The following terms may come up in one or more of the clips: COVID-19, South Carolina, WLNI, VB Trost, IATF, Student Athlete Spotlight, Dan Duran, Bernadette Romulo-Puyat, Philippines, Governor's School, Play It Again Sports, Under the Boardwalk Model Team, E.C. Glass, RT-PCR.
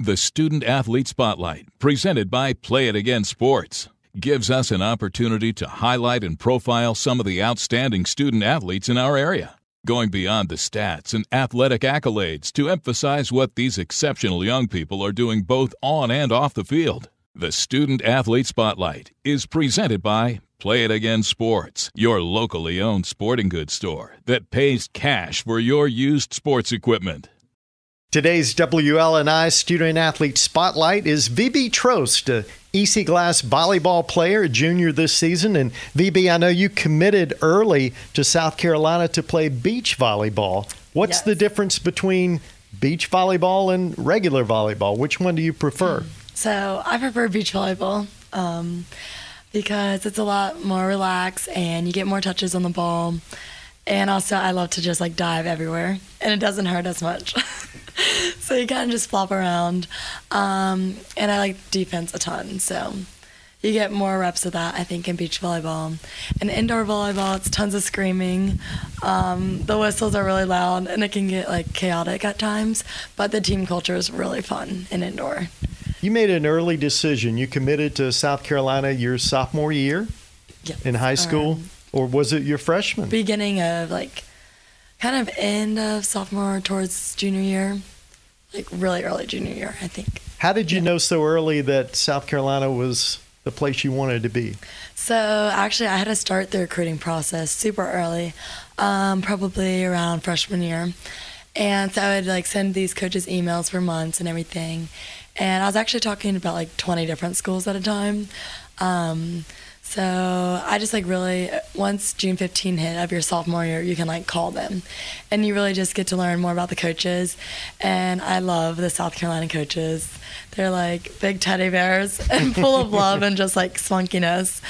The Student Athlete Spotlight, presented by Play It Again Sports, gives us an opportunity to highlight and profile some of the outstanding student athletes in our area, going beyond the stats and athletic accolades to emphasize what these exceptional young people are doing both on and off the field. The Student Athlete Spotlight is presented by Play It Again Sports, your locally owned sporting goods store that pays cash for your used sports equipment. Today's WLNI Student Athlete Spotlight is VB Trost, an E.C. Glass volleyball player, junior this season. And VB, I know you committed early to South Carolina to play beach volleyball. What's the difference between beach volleyball and regular volleyball? Which one do you prefer? So I prefer beach volleyball because it's a lot more relaxed and you get more touches on the ball. And also I love to just like dive everywhere and it doesn't hurt as much. So you kind of just flop around. And I like defense a ton. So you get more reps of that, I think, in beach volleyball. And indoor volleyball, it's tons of screaming. The whistles are really loud and it can get like chaotic at times. But the team culture is really fun in indoor. You made an early decision. You committed to South Carolina your sophomore year in high school. Or was it your freshman? Beginning of like kind of end of sophomore towards junior year, like really early junior year, I think. How did you know so early that South Carolina was the place you wanted to be? So actually I had to start the recruiting process super early, probably around freshman year. And so I would like send these coaches emails for months and everything. And I was actually talking about like 20 different schools at a time. So I just like really, once June 15 hit of your sophomore year, you can like call them and you really just get to learn more about the coaches. And I love the South Carolina coaches. They're like big teddy bears and full of love and just like spunkiness.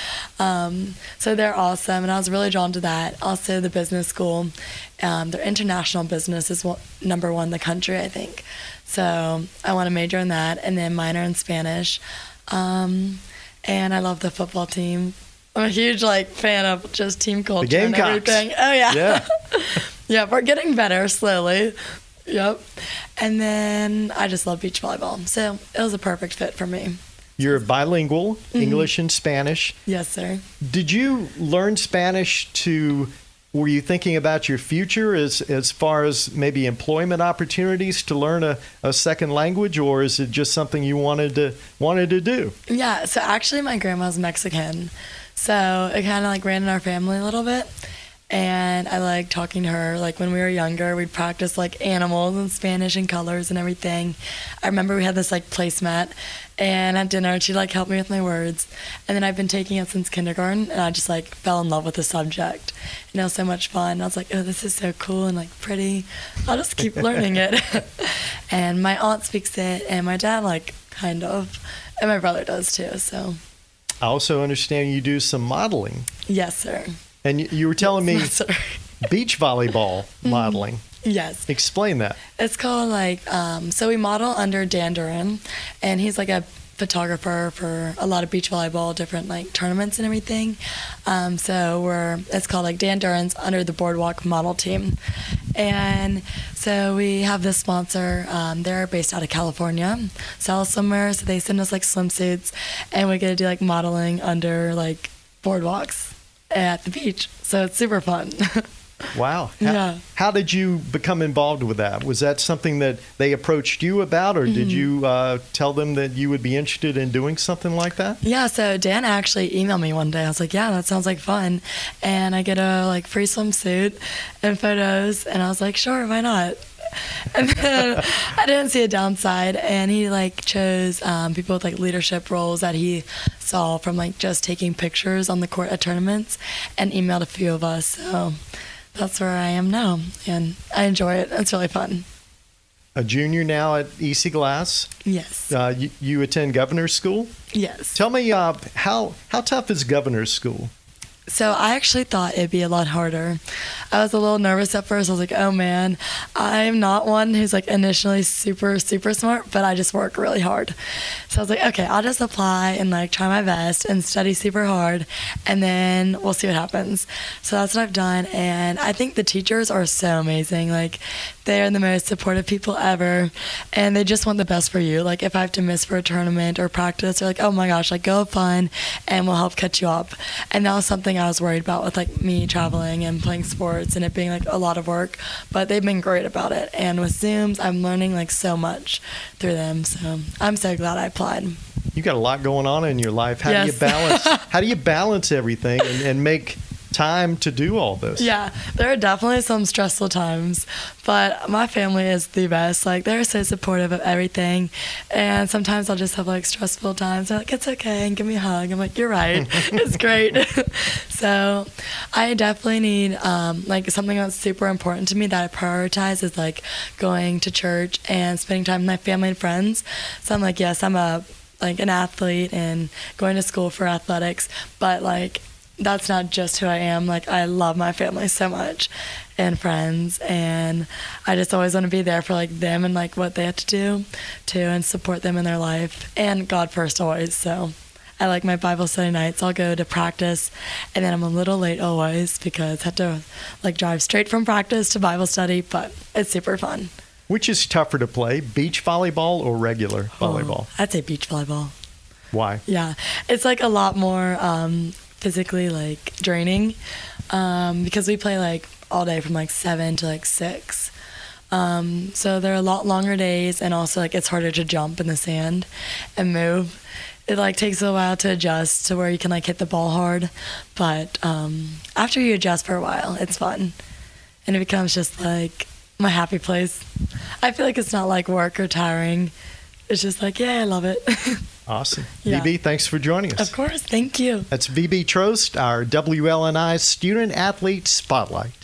So they're awesome. And I was really drawn to that. Also the business school, their international business is #1 in the country, I think. So I want to major in that and then minor in Spanish. And I love the football team. I'm a huge like fan of just team culture and everything. Oh yeah. Yeah, we're getting better slowly. And then I just love beach volleyball. So it was a perfect fit for me. You're bilingual, English and Spanish. Yes, sir. Did you learn Spanish to were you thinking about your future as far as maybe employment opportunities to learn a second language, or is it just something you wanted to do? Yeah, so actually my grandma's Mexican, so it kind of like ran in our family a little bit. And I like talking to her. Like when we were younger, we'd practice like animals and Spanish and colors and everything. I remember we had this like placemat, and at dinner she like helped me with my words. And then I've been taking it since kindergarten, and I just like fell in love with the subject. And it was so much fun. I was like, oh, this is so cool and like pretty. I'll just keep learning it. And my aunt speaks it, and my dad like kind of, and my brother does too. So I also understand you do some modeling. Yes, sir. And you were telling me beach volleyball modeling. Yes. Explain that. It's called like, so we model under Dan Duran, and he's like a photographer for a lot of beach volleyball, different like tournaments and everything. So it's called like Dan Duran's Under the Boardwalk Model Team. And so we have this sponsor, they're based out of California, South somewhere. So they send us like swimsuits and we get to do like modeling under like boardwalks at the beach. So it's super fun. Wow. How did you become involved with that? Was that something that they approached you about, or did you tell them that you would be interested in doing something like that? Yeah, so Dan actually emailed me one day. I was like, yeah, that sounds like fun. And I get a like free swimsuit and photos, and I was like, sure, why not? And then I didn't see a downside, and he like chose people with like leadership roles that he saw from like just taking pictures on the court at tournaments, and emailed a few of us. So that's where I am now, and I enjoy it. It's really fun. A junior now at E.C. Glass. Yes. You attend Governor's School? Yes. Tell me how tough is Governor's School? So I actually thought it'd be a lot harder. I was a little nervous at first. I was like, oh man, I'm not one who's like initially super, super smart, but I just work really hard. So I was like, okay, I'll just apply and like try my best and study super hard, and then we'll see what happens. So that's what I've done. And I think the teachers are so amazing. Like, they're the most supportive people ever, and they just want the best for you. Like, if I have to miss for a tournament or practice, they're like, oh my gosh, like go have fun and we'll help catch you up. And that was something I was worried about with like me traveling and playing sports and it being like a lot of work, but they've been great about it. And with Zooms, I'm learning like so much through them. So I'm so glad I applied. You got a lot going on in your life. How do you balance? How do you balance everything and make time to do all this? Yeah, there are definitely some stressful times, but my family is the best. Like, they're so supportive of everything, and sometimes I'll just have like stressful times. They're like, it's okay, and give me a hug. I'm like, you're right, it's great. So I definitely need like something that's super important to me that I prioritize is like going to church and spending time with my family and friends. So I'm like, yes, I'm an athlete and going to school for athletics, but like that's not just who I am. Like, I love my family so much and friends, and I just always want to be there for like them and like what they have to do too, and support them in their life, and God first always. So I like my Bible study nights. I'll go to practice, and then I'm a little late always because I had to like drive straight from practice to Bible study, but it's super fun. Which is tougher to play, beach volleyball or regular volleyball? I'd say beach volleyball. Why? Yeah, it's like a lot more physically like draining, because we play like all day from like 7 to like 6, so there are a lot longer days, and also like it's harder to jump in the sand and move. It like takes a while to adjust to where you can like hit the ball hard, but after you adjust for a while, it's fun, and it becomes just like my happy place. I feel like it's not like work or tiring. It's just like, yeah, I love it. Awesome. Yeah. VB, thanks for joining us. Of course. Thank you. That's VB Trost, our WLNI Student Athlete Spotlight.